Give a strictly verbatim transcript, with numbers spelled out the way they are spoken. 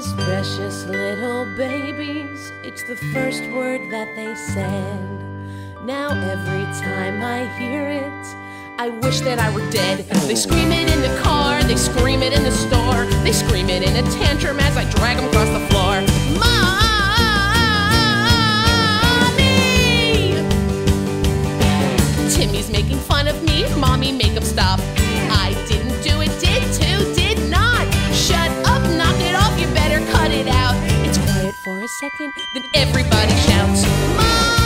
says, precious little babies, it's the first word that they said. Now every time I hear it, I wish that I were dead. They scream it in the car, they scream it in the store, they scream it in a tantrum as I drag them across the floor. Mom! Timmy's making fun of me, mommy, make him stop. I didn't do it, did too, did not. Shut up, knock it off, you better cut it out. It's quiet for a second, then everybody shouts, Mom!